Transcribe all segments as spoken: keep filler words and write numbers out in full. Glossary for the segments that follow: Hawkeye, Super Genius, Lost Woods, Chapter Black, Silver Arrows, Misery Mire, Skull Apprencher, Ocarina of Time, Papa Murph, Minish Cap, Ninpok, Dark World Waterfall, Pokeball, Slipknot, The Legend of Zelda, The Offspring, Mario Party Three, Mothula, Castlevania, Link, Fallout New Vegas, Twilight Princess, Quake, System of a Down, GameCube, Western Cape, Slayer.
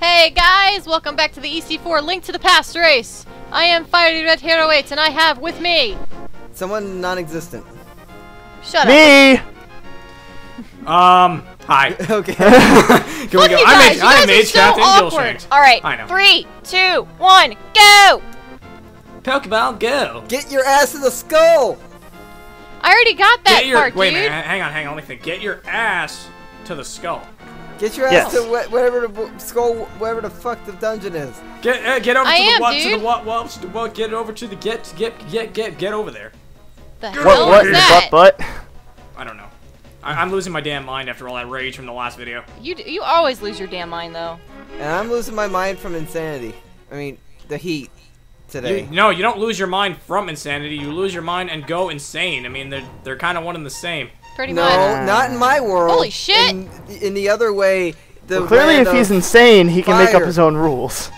Hey guys, welcome back to the E C four Link to the Past race. I am Fieryredhair oh eight and I have with me someone non-existent. Shut me. up. Me. Um. Hi. Okay. Can Look we go? You guys, I'm MageCaptainGilshanks. So all right. I know. Three, two, one, go. Pokeball, go. Get your ass in the skull. I already got that your, part, wait dude. Wait a minute. Hang on. Hang on. Let me think. Get your ass to the skull. Get your ass yes. to wh whatever the skull, wherever the fuck the dungeon is. Get uh, get over I to am, the what? To the what? What? To the what? Get over to the get get get get get over there. The hell what? What? Is that? Butt, butt? I don't know. I I'm losing my damn mind after all that rage from the last video. You d you always lose your damn mind though. And I'm losing my mind from insanity. I mean the heat today. You, no, you don't lose your mind from insanity. You lose your mind and go insane. I mean they're they're kind of one and the same. Pretty no, much. Not in my world. Holy shit! In, in the other way, the well, clearly, if he's insane, he fire. can make up his own rules.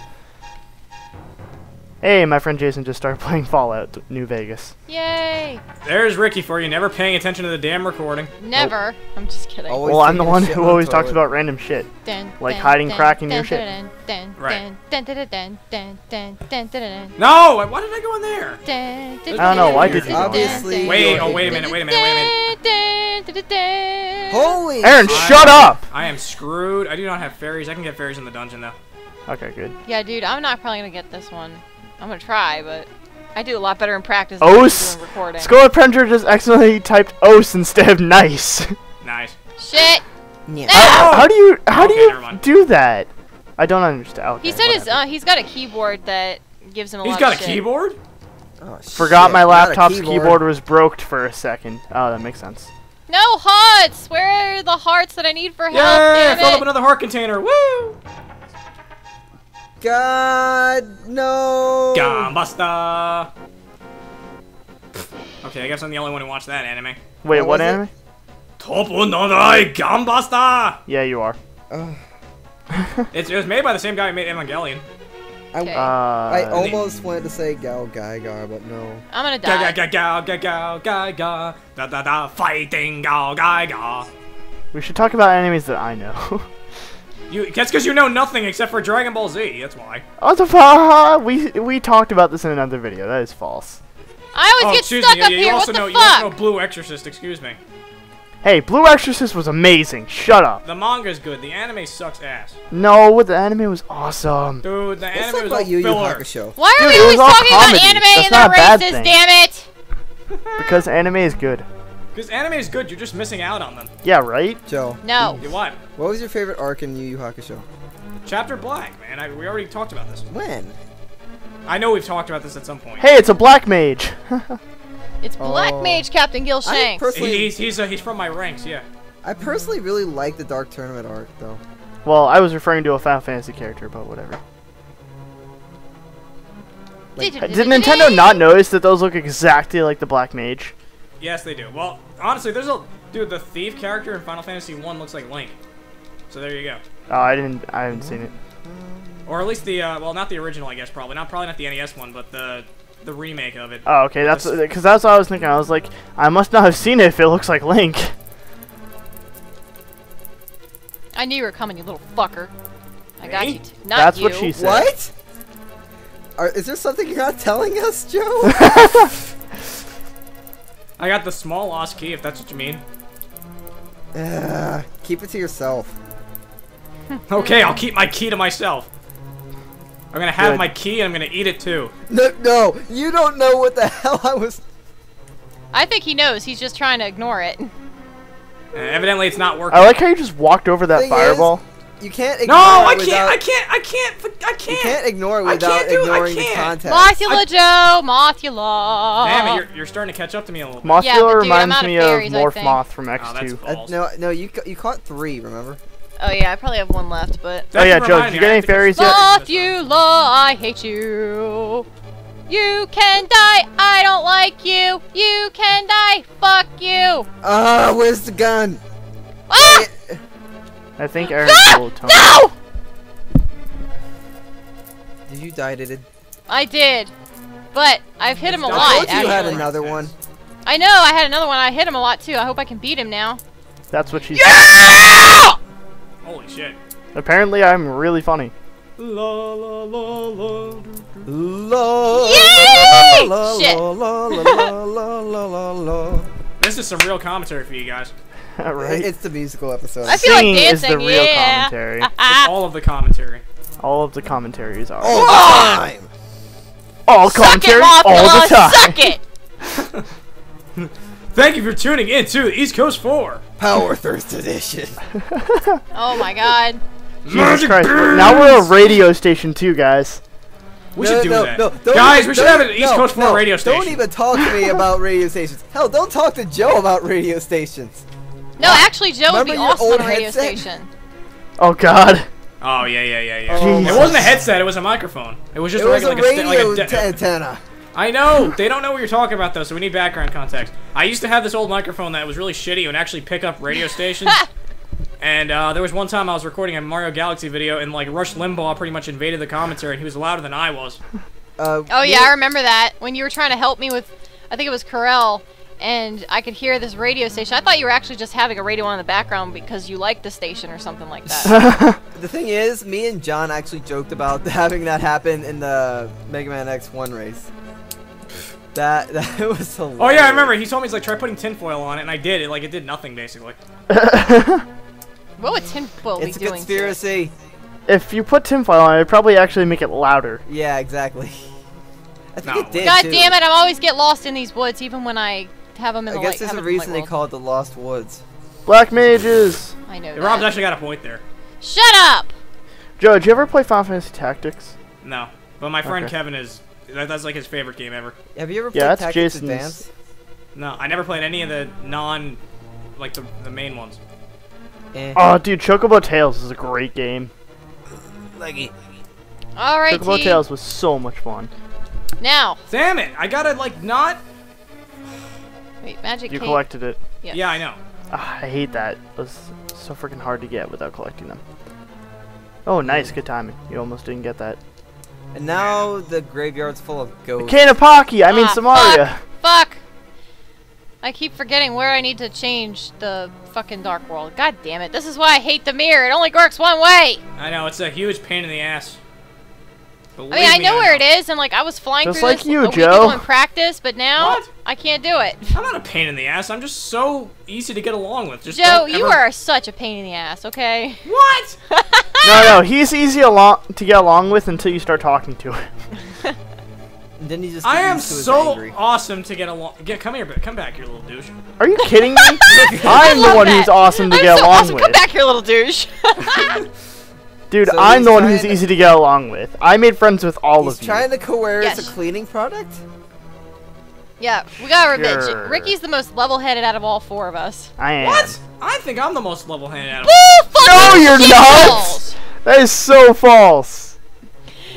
Hey, my friend Jason just started playing Fallout New Vegas. Yay! There's Ricky for you, never paying attention to the damn recording. Never. Oh. I'm just kidding. Always well, I'm the one who always talks about random shit, dun, like dun, hiding dun, crack in dun, your dun, shit. Dun, right. Dun, dun, dun, dun, dun, dun, dun. No! Why did I go in there? Dun, dun, I don't know. Why did you? Obviously. Wait! Oh, wait a minute! Wait a minute! Wait a minute! Holy Aaron, God. shut up! I am screwed. I do not have fairies. I can get fairies in the dungeon, though. Okay, good. Yeah, dude, I'm not probably going to get this one. I'm going to try, but I do a lot better in practice than in recording. Skull Apprencher just accidentally typed "os" instead of "nice." Nice. Shit. Yeah. How, how do you, how okay, do, you do that? I don't understand. Okay, he said his, uh, he's got a keyboard that gives him a he's lot of He's got a shit. keyboard? Oh, Forgot shit. my laptop's keyboard. keyboard was broke for a second. Oh, that makes sense. No hearts! Where are the hearts that I need for help? Yeah, I filled up another heart container. Woo! God, no! Gunbuster! Okay, I guess I'm the only one who watched that anime. Wait, what, what anime? Topunodai Gunbuster! Yeah, you are. Uh. it's, it was made by the same guy who made Evangelion. I, okay. uh, I almost wanted to say GaoGaiGar, but no. I'm gonna die. GaoGaiGar, da da da, fighting GaoGaiGar. We should talk about enemies that I know. you, that's because you know nothing except for Dragon Ball Z. That's why. Oh, we we talked about this in another video. That is false. I always oh, get stuck me. up you, you here. What the know, fuck? You also know Blue Exorcist. Excuse me. Hey, Blue Exorcist was amazing. Shut up. The manga's good. The anime sucks ass. No, the anime was awesome. Dude, the anime was all filler. Why are we always talking about anime and they're racist, damn it? Because anime is good. Because anime is good. You're just missing out on them. Yeah, right? Joe. No. You what? What was your favorite arc in Yu Yu Hakusho? Chapter Black, man. I, we already talked about this. When? I know we've talked about this at some point. Hey, it's a Black Mage. It's Black oh. Mage Captain Gilshanks. He's he's, uh, he's from my ranks, yeah. I personally really like the Dark Tournament arc, though. Well, I was referring to a Final Fantasy character, but whatever. Like, did Nintendo not notice that those look exactly like the Black Mage? Yes, they do. Well, honestly, there's a dude. The thief character in Final Fantasy One looks like Link. So there you go. Oh, I didn't. I haven't seen it. Or at least the uh, well, not the original, I guess. Probably not. Probably not the N E S one, but the. The remake of it. Oh, okay. That's because that's what I was thinking. I was like, I must not have seen it if it looks like Link. I knew you were coming, you little fucker. I Me? got you. T not that's you. What she said. What? Are, is there something you're not telling us, Joe? I got the small lost key, if that's what you mean. Uh, keep it to yourself. Okay, I'll keep my key to myself. I'm gonna have Good. my key and I'm gonna eat it too. No, no, you don't know what the hell I was. I think he knows. He's just trying to ignore it. Uh, evidently, it's not working. I like how you just walked over that Thing fireball. Is, you can't. Ignore no, it I without, can't. I can't. I can't. I can't. You can't ignore it without I can't do, ignoring I can't. the context. Mothula, I, Joe. Mothula. Damn it, you're, you're starting to catch up to me a little bit. Mothula yeah, dude, reminds me of, fairies, of Morph Moth from X two. Oh, uh, no, no, you you caught three. Remember. Oh yeah, I probably have one left, but... That oh yeah, Joe, did you get any fairies yet? Mothula, I hate you. You can die, I don't like you. You can die, fuck you. Ah, uh, where's the gun? Ah! I think Aaron will tell ah! No! Did you die, did it? I did, but I've hit him a lot, I told you actually. had another one. I know, I had another one. I hit him a lot, too. I hope I can beat him now. That's what she's... Yeah! Holy shit. Apparently I'm really funny. La la la la. La. Yay! Shit. La la la la la la. This is some real commentary for you guys. All right. It's the musical episode. I feel Singing like dancing. Is the real yeah. commentary. It's all of the commentary. All of the commentaries are. All the time. All commentary. All the time. Suck it. Thank you for tuning in to East Coast four Power Thirst Edition. Oh my God. Jesus Christ. Now we're a radio station too, guys. We no, should do no, that. No, guys, we should have an East no, Coast four no, radio station. Don't even talk to me about radio stations. Hell, don't talk to Joe about radio stations. No, wow. actually, Joe Remember would be awesome on a radio headset? station. Oh, God. Oh, yeah, yeah, yeah, yeah. Oh, it wasn't a headset. It was a microphone. It was just it a, was like, a radio like a antenna. I know. They don't know what you're talking about, though, so we need background context. I used to have this old microphone that was really shitty. It would actually pick up radio stations. And uh, there was one time I was recording a Mario Galaxy video, and like Rush Limbaugh pretty much invaded the commentary, and he was louder than I was. Uh, oh yeah, I remember that when you were trying to help me with, I think it was Corel, and I could hear this radio station. I thought you were actually just having a radio on in the background because you liked the station or something like that. The thing is, me and John actually joked about having that happen in the Mega Man X one race. That that was hilarious. Oh yeah, I remember. He told me he's like try putting tinfoil on it, and I did it. Like it did nothing basically. What would tinfoil be doing? It's a conspiracy. If you put tinfoil on it, it'd probably actually make it louder. Yeah, exactly. I think no. it did, God too. damn it, I always get lost in these woods, even when I have them in I the light. I guess there's a reason they call it the Lost Woods. Black Mages! I know that. Rob's actually got a point there. Shut up! Joe, did you ever play Final Fantasy Tactics? No, but my friend okay. Kevin is... That, that's like his favorite game ever. Have you ever played yeah, that's Tactics Jason's. Advance? No, I never played any of the non... Like, the, the main ones. Eh. Oh, dude, Chocobo Tales is a great game. Leggy. All right, Chocobo Tales was so much fun. Now. Damn it! I gotta like not. Wait, magic. You cape. collected it. Yes. Yeah, I know. Oh, I hate that. It was so freaking hard to get without collecting them. Oh, nice, good timing. You almost didn't get that. And now the graveyard's full of ghosts. Cane of Pocky. I ah, mean, Samaria. Fuck. fuck. I keep forgetting where I need to change the fucking Dark World. God damn it. This is why I hate the mirror. It only works one way. I know. It's a huge pain in the ass. Believe I mean, I know me, where I know. it is, and like I was flying just through like this you, a week ago in practice, but now what? I can't do it. I'm not a pain in the ass. I'm just so easy to get along with. Just Joe, ever... you are such a pain in the ass, okay? What? no, no. He's easy along to get along with until you start talking to him. Then he just I am so angry. awesome to get along. Get come here, come back, here, little douche. Are you kidding me? I'm the one that. who's awesome to I'm get so along awesome. with. Come back, here, little douche. Dude, so I'm the one who's to... easy to get along with. I made friends with all he's of you. He's trying to coerce yes. a cleaning product. Yeah, we gotta admit, sure. Ricky's the most level-headed out of all four of us. I am. What? I think I'm the most level-headed out of all. No, you're not. That is so false.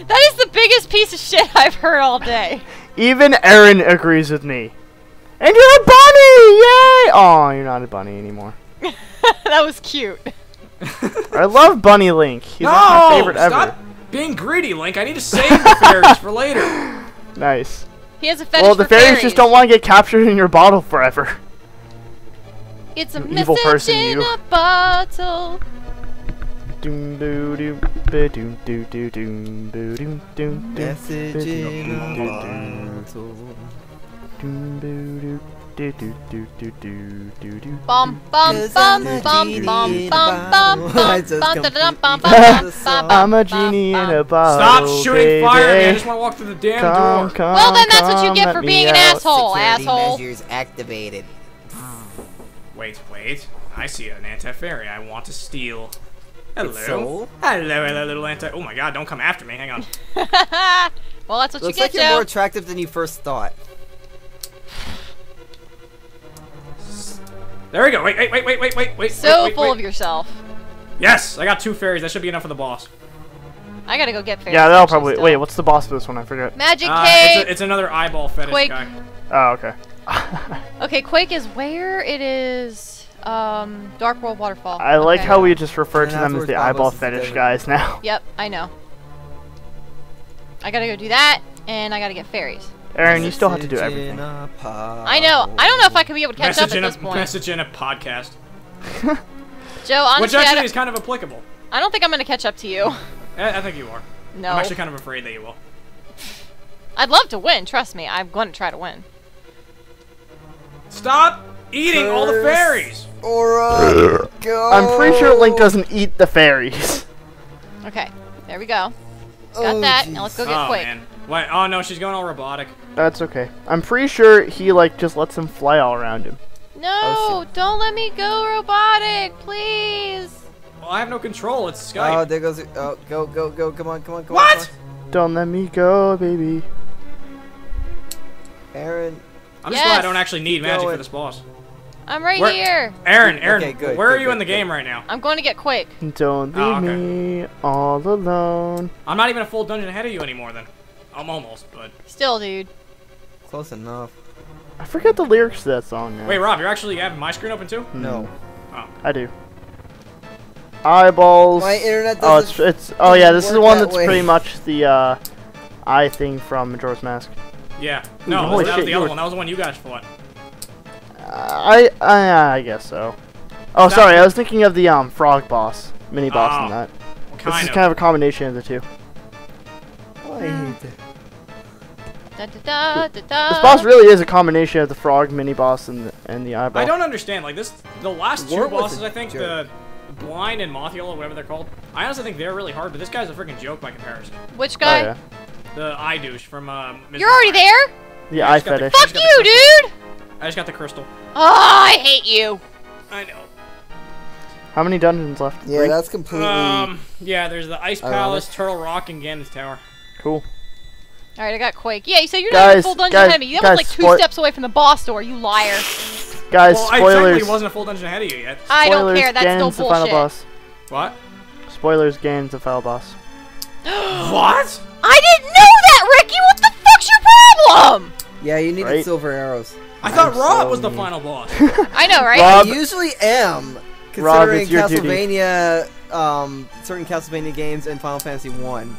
That is the biggest piece of shit I've heard all day. Even Aaron agrees with me. And you're a bunny! Yay! Oh, you're not a bunny anymore. That was cute. I love Bunny Link. He's no, like my favorite stop ever. being greedy, Link. I need to save the fairies for later. Nice. He has a fetish Well, the for fairies, fairies just don't want to get captured in your bottle forever. It's a you message evil person, in you. a bottle. I'm a genie in a bottle. Stop shooting fire, man. I just want to walk through the damn door. Well, then that's what you get for being an asshole, asshole. Measures activated. Wait, wait. I see an anti-fairy. I want to steal. Hello. hello, hello, little anti. Oh my God! Don't come after me. Hang on. Well, that's what Looks you get. Looks like you're Joe. more attractive than you first thought. There we go. Wait, wait, wait, wait, wait, wait, wait. So wait, full wait. of yourself. Yes, I got two fairies. That should be enough for the boss. I gotta go get fairies. Yeah, that'll probably. Still. Wait, what's the boss for this one? I forget. Magic uh, Cape. It's, a, it's another eyeball fetish Quake. guy. Oh, okay. Okay, Quake is where it is. Um, Dark World Waterfall. I okay. like how we just refer to them as the eyeball fetish guys now. Yep, I know. I gotta go do that, and I gotta get fairies. Aaron, you still have to do everything. I know. I don't know if I can be able to catch message up at this a, point. Message in a podcast. Joe, honestly, which actually is kind of applicable. I don't think I'm gonna catch up to you. I, I think you are. No. I'm actually kind of afraid that you will. I'd love to win, trust me. I'm going to try to win. Stop eating Curse all the fairies! Aura, go! I'm pretty sure Link doesn't eat the fairies. Okay, there we go. Got oh, that, geez. Now let's go get oh, Quake. Man. Wait, oh no, she's going all robotic. That's okay. I'm pretty sure he, like, just lets him fly all around him. No, don't let me go robotic, please! Well, I have no control, it's Skype. Oh, there goes it. Oh, go, go, go, come on, come on, come what? on. What? Don't let me go, baby. Aaron. I'm yes. just glad I don't actually need magic for this boss. I'm right where, here. Aaron, Aaron, okay, good, where good, are you good, in the good. game right now? I'm going to get Quake. Don't leave oh, okay. me all alone. I'm not even a full dungeon ahead of you anymore then. I'm almost, but. Still, dude. Close enough. I forget the lyrics to that song now. Wait, Rob, you're actually having my screen open too? No. Oh. I do. Eyeballs. My internet oh, it's, it's oh yeah, this is one that's way. pretty much the uh, eye thing from Majora's Mask. Yeah. No, Ooh, holy that was shit, the other were... one. That was the one you guys fought. Uh, I, I I guess so. Oh, that sorry, was... I was thinking of the um frog boss, mini boss, oh, and that. Well, kind this is of. kind of a combination of the two. Mm. Da, da, da, da, da. This boss really is a combination of the frog mini boss and the, and the eyeball. I don't understand. Like this, the last two Lord bosses, I think jerk. the blind and Mothula, whatever they're called. I honestly think they're really hard, but this guy's a freaking joke by comparison. Which guy? Oh, yeah. The eye douche from. Uh, You're already there. The yeah, eye fetish. The, Fuck you, dude! I just got the crystal. Oh, I hate you. I know. How many dungeons left? Yeah, Three? that's completely. Um, yeah, there's the Ice Palace, know. Turtle Rock, and Ganon's Tower. Cool. All right, I got Quake. Yeah, you so said you're guys, not a full dungeon guys, ahead of me. That guys, was like two steps away from the boss door. You liar. Guys, well, spoilers. I technically wasn't a full dungeon ahead of you yet. Spoilers, I don't care. That's still bullshit. The final boss. What? Spoilers. Ganon's the final boss. What? I didn't know that, Ricky. What the fuck's your problem? Yeah, you needed right? silver arrows. I thought I'm Rob so was mean. the final boss. I know, right? Rob, I usually am, considering Rob, Castlevania, um, certain Castlevania games and Final Fantasy One.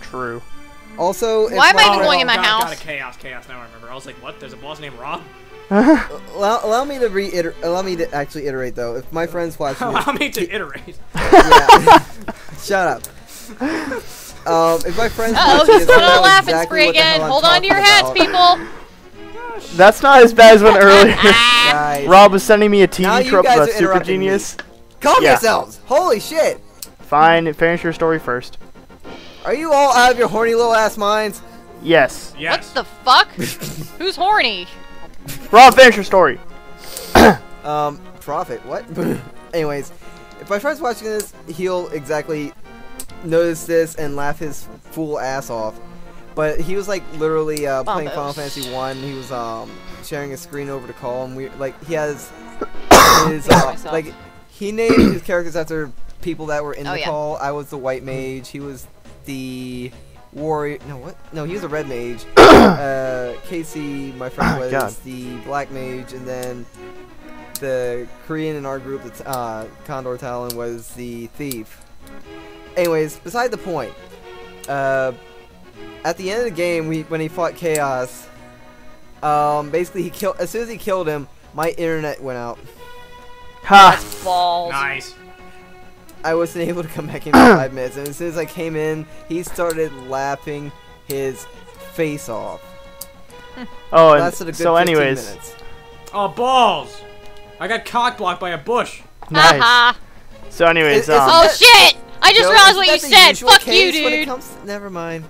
True. Also, why am I even going in my God, house? God, chaos, chaos. Now I remember. I was like, what? There's a boss named Rob. allow, allow me to reiterate. Allow me to actually iterate, though. If my friends watch, allow me to iterate. Yeah. Shut up. Um, if my friends. Uh oh, he's going on a laughing spree again. Hold on to your hats, people. That's not as bad as when earlier. Guys. Rob was sending me a T V trope about Super Genius. Me. Calm yeah. yourselves! Holy shit! Fine, finish your story first. Are you all out of your horny little ass minds? Yes. Yes. What the fuck? Who's horny? Rob, finish your story. um, profit, what? Anyways, if my friend's watching this, he'll exactly notice this and laugh his fool ass off. But he was like literally uh, playing Final Fantasy One. He was um sharing a screen over to call, and we like he has his uh, like he named his characters after people that were in oh, the yeah. call. I was the white mage. He was the warrior. No what? No, he was a red mage. uh, Casey, my friend, was God. the black mage, and then the Korean in our group, that's uh, Condor Talon, was the thief. Anyways, beside the point. Uh. At the end of the game, we, when he fought Chaos, um, basically he killed. As soon as he killed him, my internet went out. Ha! That's balls. Nice. I wasn't able to come back in for five minutes, and as soon as I came in, he started laughing his face off. Oh, and a good so anyways. Minutes. Oh balls! I got cock blocked by a bush. Nice. Haha. So anyways, it, um, oh shit! I just realized what you said. Fuck you, dude. When it comes to, never mind.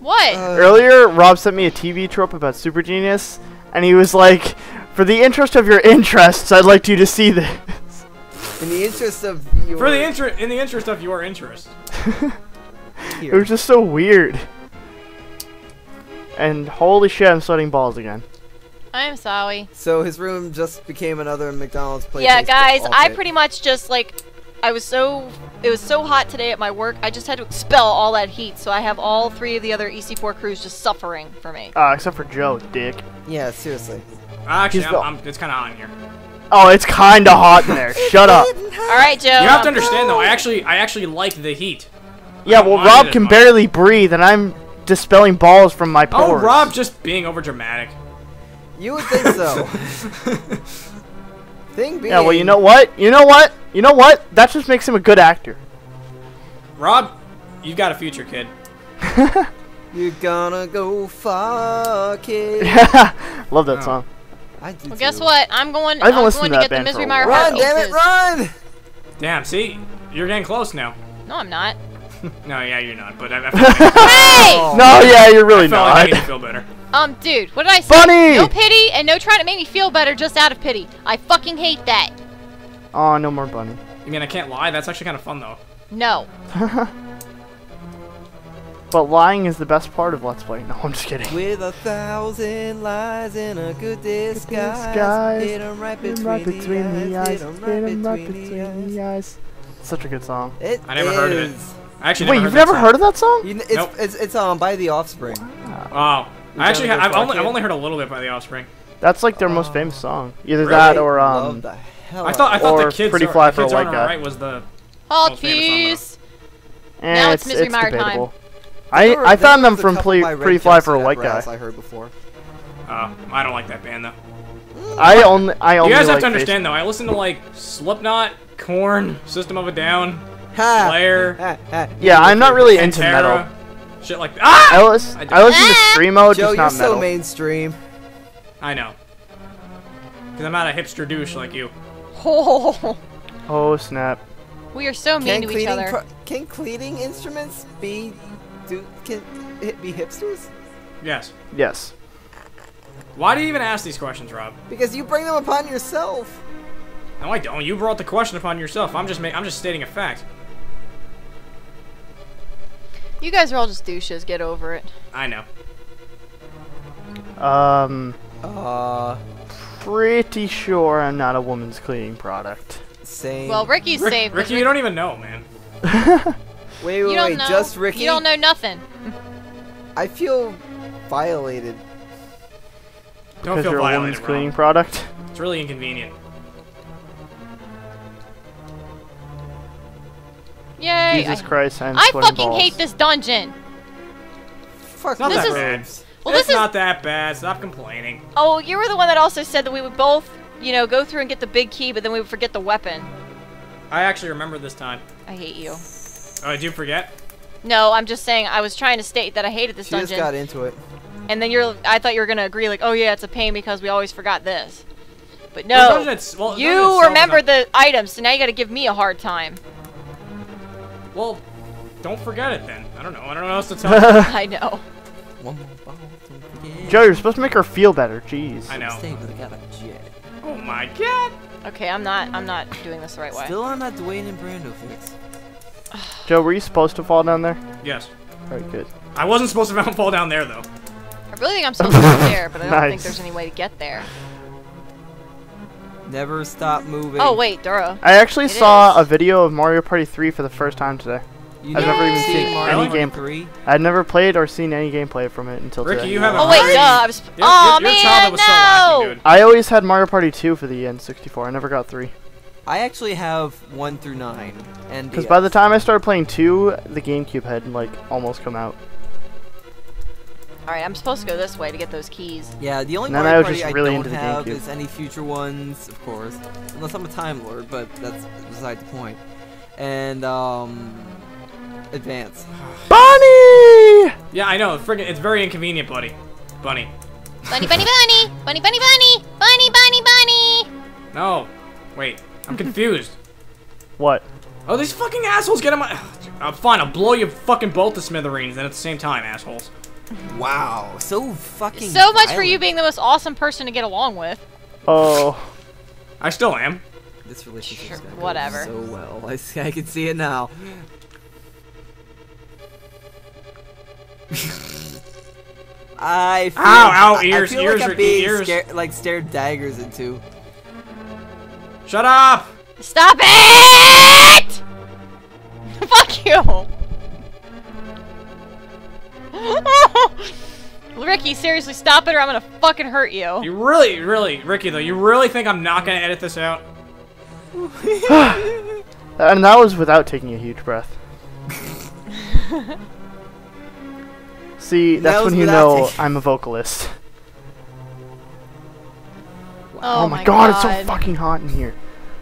What? Uh, Earlier, Rob sent me a T V trope about Super Genius, and he was like, for the interest of your interests, I'd like you to see this. In the interest of your... For the interest, in the interest of your interest. It was just so weird. And holy shit, I'm sweating balls again. I'm sorry. So his room just became another McDonald's place. Yeah, guys, I pretty much just, like... I was so, it was so hot today at my work, I just had to expel all that heat, so I have all three of the other E C four crews just suffering for me. Uh, except for Joe, dick. Yeah, seriously. Actually, I'm, I'm, it's kind of hot in here. Oh, it's kind of hot in there. Shut up. All right, Joe. You have to understand, though, I actually, I actually like the heat. Yeah, well, Rob can much. barely breathe, and I'm dispelling balls from my pores. Oh, Rob just being overdramatic. You would think so. Thing being, yeah, well, you know what? You know what? You know what? That just makes him a good actor. Rob, you've got a future, kid. You're gonna go far, kid. Love that oh. song. I do well, too. Guess what? I'm going. I've I'm going to, to get the Misery Mire. Run, damn it, run! Damn, see, you're getting close now. No, I'm not. No, yeah, you're not. But I. I hey! Oh. No, yeah, you're really I felt not. Like I made you feel better. Um, dude, what did I say? Funny. No pity and no trying to make me feel better just out of pity. I fucking hate that. Aw, oh, no more bunny. I mean, I can't lie. That's actually kind of fun, though. No. But lying is the best part of Let's Play. No, I'm just kidding. With a thousand lies in a good disguise. Good disguise. Hit 'em right between, right between the, the eyes. eyes. Hit 'em right, right, right between the eyes. Such a good song. It I never is. heard of it. I actually Wait, never you've heard never song. heard of that song? You, it's, nope. it's, it's um, by The Offspring. Wow. wow. I actually, I've only, I've only heard a little bit by The Offspring. That's like their uh, most famous song. Either really? that or um. I thought I thought the kids pretty fly are, for the kids a white guy. Right was the oh, most famous song, eh, now it's, it's Misery Mire time. I I, I found them from Pretty Fly, Fly for a White Guy. I heard before. Uh, I don't like that band though. Mm. I only I only. You guys like have to understand though. I listen to like Slipknot, Korn, System of a Down, ha, Slayer. Ha, ha, yeah, I'm not really into metal. Shit like that. Ah! I listen I listen to screamo, just not metal. Joe, you're so mainstream. I know. Cause I'm not a hipster douche like you. Oh. Oh snap. We are so mean to each other. Can cleaning instruments be? Do, can it be hipsters? Yes. Yes. Why do you even ask these questions, Rob? Because you bring them upon yourself. No, I don't. You brought the question upon yourself. I'm just ma I'm just stating a fact. You guys are all just douches. Get over it. I know. Um. Uh. Pretty sure I'm not a woman's cleaning product. Same. Well, Ricky's Rick safe. Ricky, Rick you don't even know, man. Wait, wait, wait, know. just Ricky? You don't know nothing. I feel violated. Don't because feel you're violated, a woman's cleaning product? It's really inconvenient. Yay! Jesus I, Christ, I'm I fucking balls. hate this dungeon! Fuck, it's not this that is, bad. Well, it's this not is, that bad, stop complaining. Oh, you were the one that also said that we would both, you know, go through and get the big key, but then we would forget the weapon. I actually remember this time. I hate you. Oh, I do forget? No, I'm just saying I was trying to state that I hated this she dungeon. Just got into it. And then you're I thought you were gonna agree like, oh yeah, it's a pain because we always forgot this. But no, well, well, you remember the items, so now you gotta give me a hard time. Well, don't forget it then. I don't know. I don't know what else to tell you. I know. One more ball, don't forget. Joe, you're supposed to make her feel better. Jeez. I know. Oh my god. Okay, I'm not I'm not doing this the right way. Still on that Dwayne and Brando fix. Joe, were you supposed to fall down there? Yes. Alright, good. I wasn't supposed to fall down there, though. I really think I'm supposed to go there, but I don't nice. think there's any way to get there. Never stop moving. Oh, wait, Duro. I actually it saw is. a video of Mario Party three for the first time today. You I've never even seen any gameplay. I've never played or seen any gameplay from it until Ricky, today. You have oh, wait, no. I was... Your, oh, your, your man, child was no! So lacking, dude. I always had Mario Party two for the N sixty-four. I never got three. I actually have one through nine, and because by the time I started playing two, the GameCube had like almost come out. All right, I'm supposed to go this way to get those keys. Yeah, the only Mario Party I really don't have is any future ones, of course, unless I'm a Time Lord, but that's beside the point. And um, Advance. Bunny! Yeah, I know. Friggin', it's very inconvenient, buddy. Bunny. Bunny, bunny, bunny, bunny, bunny, bunny, bunny, bunny, bunny. No, wait. I'm confused. What? Oh, these fucking assholes get in my... Uh, fine, I'll blow you fucking both to smithereens then at the same time, assholes. Wow, so fucking So much violent. for you being the most awesome person to get along with. Oh. I still am. This relationship's sure, whatever. so well. I, I can see it now. I feel... Ow, ow, ears, I feel ears, like I'm being ears. Scared, like stared daggers into. Shut up! Stop it! Fuck you! Ricky, seriously, stop it or I'm gonna fucking hurt you. You really, really, Ricky, though, you really think I'm not gonna edit this out? And that was without taking a huge breath. See, that's that when you know I'm a vocalist. Oh, oh my god, god, it's so fucking hot in here.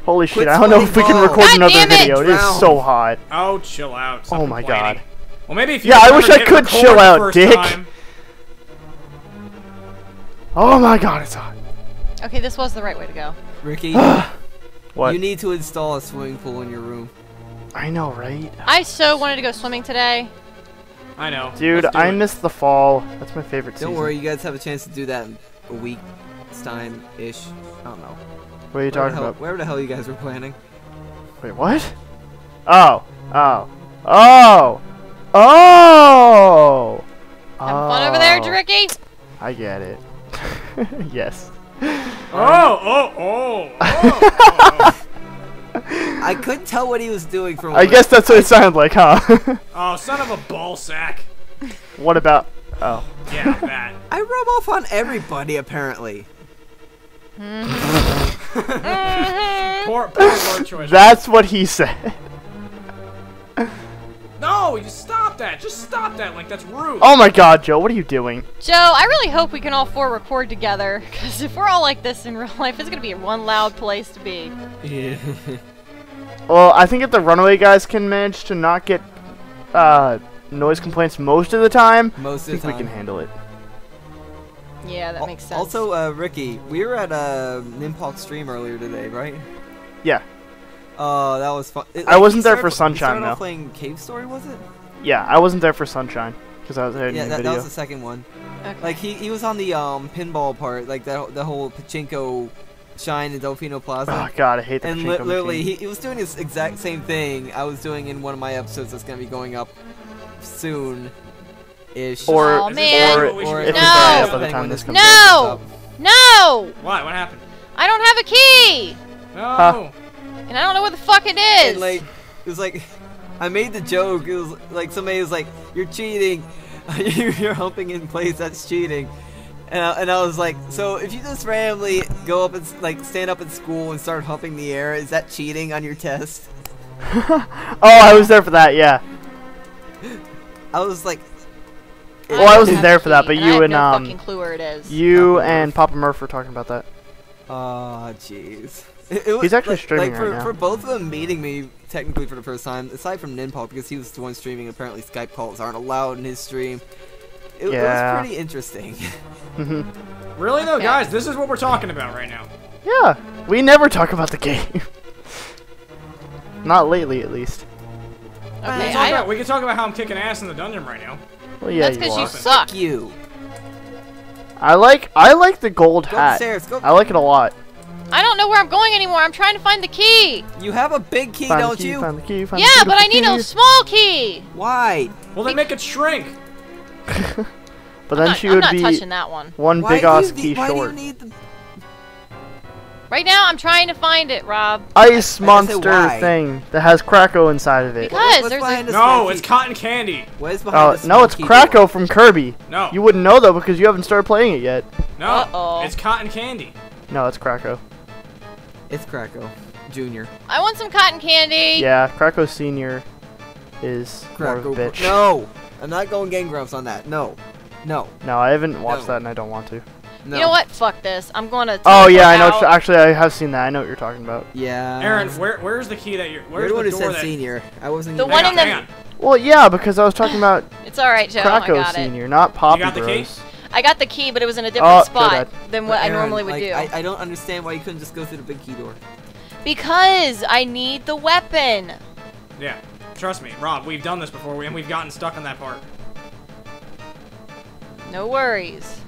Holy shit, I don't know if we can record another video. It is so hot. Oh, chill out. Oh my god. Well, maybe if you Yeah, I wish I could chill out, dick. Oh my god, it's hot. Okay, this was the right way to go. Ricky, what? You need to install a swimming pool in your room. I know, right? I so wanted to go swimming today. I know. Dude, I missed the fall. That's my favorite season. Don't worry, you guys have a chance to do that in a week's time-ish. I don't know. What are you talking about? Wherever the hell you guys were planning. Wait, what? Oh. Oh. Oh! Oh! Have fun over there, Ricky! I get it. Yes. Oh, oh, oh, oh. I couldn't tell what he was doing for a I guess that's what it sounded like, huh? Oh, son of a ball sack. What about... Oh. Yeah, that. I rub off on everybody, apparently. poor, poor word choice. That's what he said. No, you stop that. Just stop that, Link. That's rude. Oh my god, Joe, what are you doing? Joe, I really hope we can all four record together, because if we're all like this in real life, it's going to be one loud place to be. Yeah. Well, I think if the runaway guys can manage to not get uh, noise complaints most of the time, most of I think the time. we can handle it. Yeah, that Al makes sense. Also, uh, Ricky, we were at uh, Nimpok's stream earlier today, right? Yeah. Oh, uh, that was fun. It, I like, wasn't there for Sunshine, though. Playing Cave Story, was it? Yeah, I wasn't there for Sunshine because I was editing yeah, that, the video. Yeah, that was the second one. Okay. Like he, he was on the um pinball part, like that the whole pachinko shine in Delfino Plaza. Oh god, I hate that. And li literally, he, he was doing this exact same thing I was doing in one of my episodes that's gonna be going up soon. Ish. Or oh, man. or, or, or if no. It's by the time this comes no. No. Why? What happened? I don't have a key. No. Huh? And I don't know what the fuck it is! And like, it was like, I made the joke, it was like, somebody was like, you're cheating, you're humping in place, that's cheating. And I, and I was like, so if you just randomly go up and, like, stand up in school and start humping the air, is that cheating on your test? Oh, I was there for that, yeah. I was like... I well, I wasn't there for that, but and you and, no um... fucking clue where it is. You Papa and Murph. Papa Murph were talking about that. Aw, oh, jeez. It, it was, He's actually like, streaming like for, right now. For both of them meeting me, technically for the first time, aside from Ninpal, because he was the one streaming, apparently Skype calls aren't allowed in his stream. It, yeah. it was pretty interesting. Really though, guys, this is what we're talking about right now. Yeah, we never talk about the game. Not lately, at least. Okay, we, can talk about, we can talk about how I'm kicking ass in the dungeon right now. Well, yeah, that's because you, you suck. Fuck you. I like, I like the gold go hat. Upstairs, go I like it a lot. I don't know where I'm going anymore. I'm trying to find the key. You have a big key, find don't key, you? Find the key, find yeah, the key, but I need a small key. Why? Well, then make it shrink. But I'm then not, she I'm would not be touching that one. One why big ass key why short. Do you need the... Right now, I'm trying to find it, Rob. Ice monster thing that has Krako inside of it. Because what, there's a... No, it's cotton candy. What is behind oh, no, it's Krako from Kirby. No. You wouldn't know though because you haven't started playing it yet. No, uh-oh. It's cotton candy. No, it's Krako. It's Krako Junior. I want some cotton candy. Yeah, Krako Senior is Krako more of a bitch. No, I'm not going Gang Grumps on that. No, no. No, I haven't watched no. that, and I don't want to. No. You know what? Fuck this. I'm going to. Oh yeah, I know. Out. Actually, I have seen that. I know what you're talking about. Yeah. Aaron, where where's the key that you're? Where's you're the, the one door that? Senior. I wasn't. The one on, in the. On. Well, yeah, because I was talking about. It's all right, Joe. Krako I got Senior, it. Not Poppy you got Bros. The key? I got the key, but it was in a different oh, spot than what Aaron, I normally would like, do. I, I don't understand why you couldn't just go through the big key door. Because I need the weapon. Yeah, trust me, Rob, we've done this before, and we've gotten stuck on that part. No worries.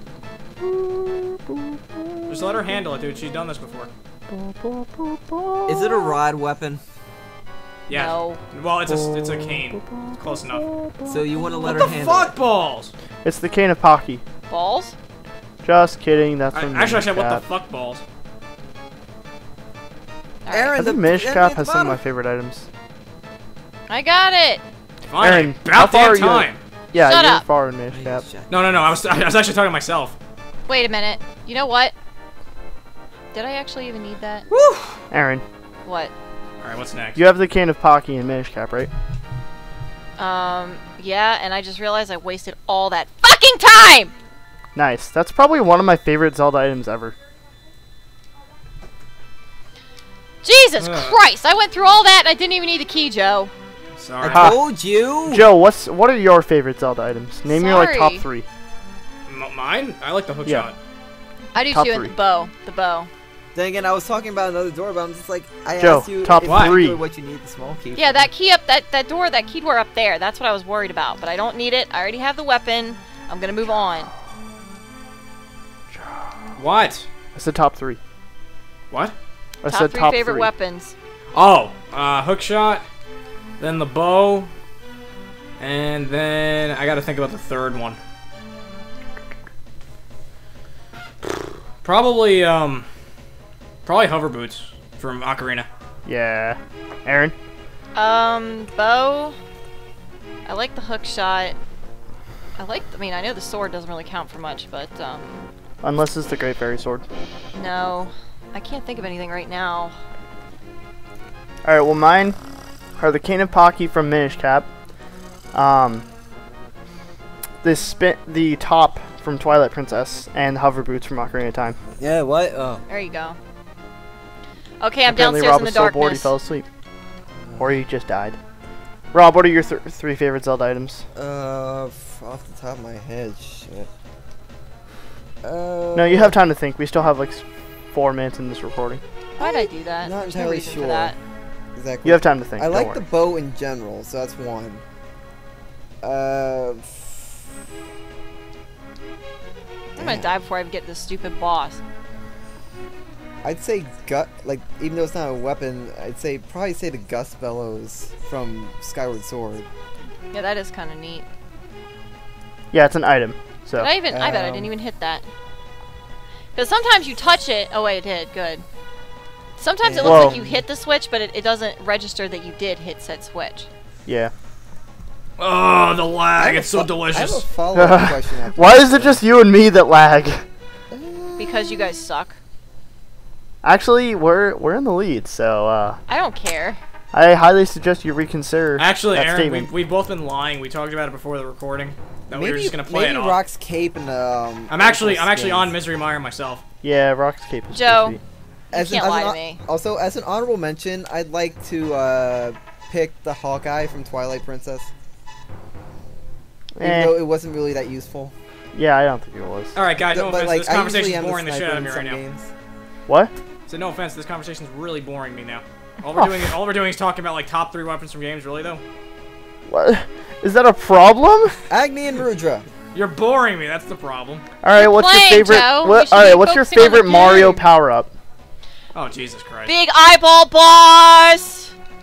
Just let her handle it, dude. She's done this before. Is it a rod weapon? Yeah. No. Well, it's a, it's a cane. Close enough. So you want to let what her handle it. What the fuck, balls? It's the Cane of Pocky. Balls? Just kidding. That's from I, Actually, I said, what the fuck, balls? Right. Aaron, I think the Minish Cap has some of my favorite items. I got it. Fine, Aaron, about that time. You? Yeah, Shut you're up. far in Minish Cap. No, no, no. I was, I was actually talking to myself. Wait a minute. You know what? Did I actually even need that? Woo! Aaron. What? All right, what's next? You have the Cane of Pocky and Minish Cap, right? Um, yeah, and I just realized I wasted all that fucking time! Nice. That's probably one of my favorite Zelda items ever. Jesus Ugh. Christ! I went through all that and I didn't even need the key, Joe. Sorry. I told you! Joe, what's what are your favorite Zelda items? Name Sorry. your like top three. M mine? I like the hookshot. Yeah. I do top too, three. and the bow. The bow. Then again, I was talking about another door, but I'm just like, I Joe, asked you top if three. what you need the small key. Yeah, for. that key up, that, that door, that key door up there, that's what I was worried about. But I don't need it. I already have the weapon. I'm gonna move on. What? I said top three. What? I top said three top favorite three. weapons. Oh, uh, hookshot, then the bow, and then I gotta think about the third one. Probably, um, probably hover boots from Ocarina. Yeah. Aaron? Um, bow. I like the hook shot. I like, I mean, I know the sword doesn't really count for much, but, um. Unless it's the Great Fairy Sword. No. I can't think of anything right now. Alright, well, mine are the Cane of Pocky from Minish Cap. Um, this spin, the top from Twilight Princess, and hover boots from Ocarina of Time. Yeah, what? Oh. There you go. Okay, I'm Apparently downstairs Rob in the was darkness. so bored he fell asleep. Or he just died. Rob, what are your th three favorite Zelda items? Uh, off the top of my head, shit. Uh, no, you have time to think. We still have like four minutes in this recording. Why'd I do that? Not There's entirely no sure. For that. Exactly. You have time to think. I like the bow in general, so that's one. Uh... I'm gonna die before I get this stupid boss. I'd say gut, like even though it's not a weapon, I'd say probably say the Gust Bellows from Skyward Sword. Yeah, that is kind of neat. Yeah, it's an item. So. Did I even? Um, I bet I didn't even hit that. Because sometimes you touch it. Oh wait, it did. Good. Sometimes yeah. it looks Whoa. like you hit the switch, but it, it doesn't register that you did hit said switch. Yeah. Oh, the lag! It's so delicious. I have a follow-up question. After Why is it just you and me that lag? Because you guys suck. Actually, we're we're in the lead, so. Uh, I don't care. I highly suggest you reconsider. Actually, that Aaron, statement. We, we've both been lying. We talked about it before the recording. That maybe, we were just gonna play maybe it off. Rock's cape and um. I'm actually I'm actually on Misery Mire myself. Yeah, Rock's cape. Is Joe, as you can't an, lie as an, to me. Also, as an honorable mention, I'd like to uh, pick the Hawkeye from Twilight Princess. Even eh. though it wasn't really that useful. Yeah, I don't think it was. Alright guys, no but offense, like, this conversation's boring the shit out of me right games. now. What? So no offense, this conversation's really boring me now. All we're, oh. doing, all we're doing is talking about like top three weapons from games, really though? What? Is that a problem? Agni and Rudra. You're boring me, that's the problem. Alright, what's playing, your favorite what, Alright, what's your favorite Mario power-up? Oh, Jesus Christ. Big eyeball bars!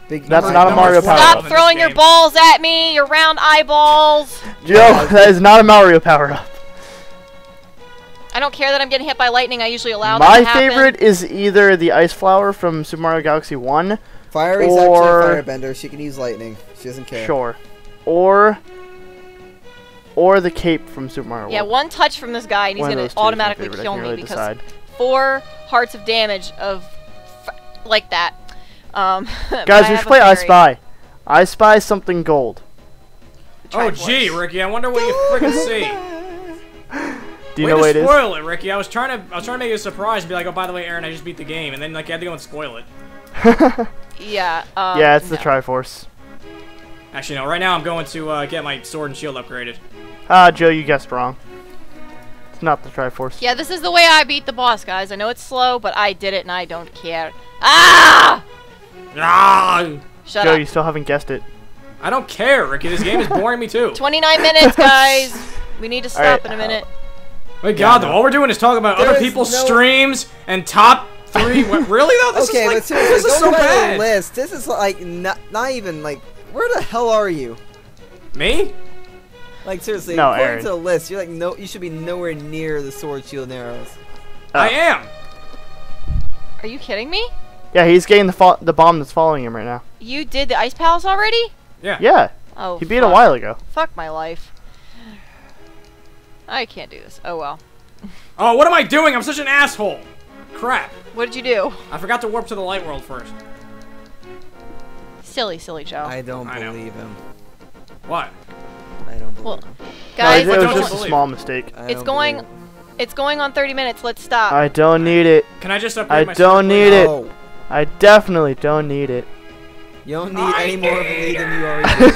Big That's not a Mario power up. Stop throwing your balls at me, your round eyeballs. Joe, that is not a Mario power up. I don't care that I'm getting hit by lightning. I usually allow that to happen. My favorite is either the Ice Flower from Super Mario Galaxy one. Fiery's actually a firebender. She can use lightning. She doesn't care. Sure. Or or the cape from Super Mario World. Yeah, one touch from this guy and he's going to automatically kill me because four hearts of damage of f like that. Um, Guys, we should play I Spy. I Spy something gold. Oh, gee, Ricky, I wonder what you freaking see. Do you Way know what it is? Spoil it, Ricky. I was trying to, I was trying to make you a surprise and be like, oh, by the way, Aaron, I just beat the game, and then like you had to go and spoil it. yeah. Um, yeah, it's no. the Triforce. Actually, no. Right now, I'm going to uh, get my sword and shield upgraded. Ah, uh, Joe, you guessed wrong. It's not the Triforce. Yeah, this is the way I beat the boss, guys. I know it's slow, but I did it, and I don't care. Ah! No! Shut Joe, up. You still haven't guessed it. I don't care, Ricky. This game is boring me too. twenty-nine minutes, guys. We need to stop right, in a minute. My yeah, God, no. though, all we're doing is talking about there other people's no... streams and top three. Really though, this okay, is like seriously, this is so bad. List. This is like not, not even like. Where the hell are you? Me? Like seriously, no, according Aaron. to the list, you're like no. You should be nowhere near the sword, shield, and arrows. Oh. I am. Are you kidding me? Yeah, he's getting the fo the bomb that's following him right now. You did the Ice Palace already? Yeah. Yeah. Oh. He beat it a while ago. Fuck my life. I can't do this. Oh well. Oh, what am I doing? I'm such an asshole. Crap. What did you do? I forgot to warp to the light world first. Silly, silly Joe. I don't I believe know. him. What? I don't believe well, him. Guys, no, it was just a small mistake. I it's going. It's going on thirty minutes. Let's stop. I don't need it. Can I just upgrade my I don't need it. Oh. I definitely don't need it. You don't need I any more of a lead than you already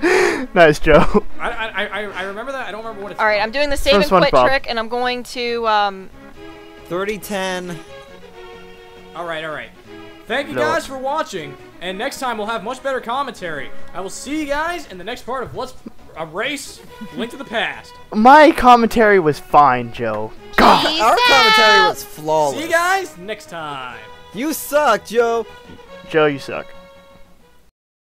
did. Nice, Joe. I, I, I, I remember that. I don't remember what it's All right, I'm doing the save and quit trick, and I'm going to... Um... thirty ten. All right, all right. Thank you no. guys for watching, and next time we'll have much better commentary. I will see you guys in the next part of Let's Erase Link to the Past. My commentary was fine, Joe. God, Peace our out. commentary was flawless. See you guys next time. You suck, Joe. Joe, you suck.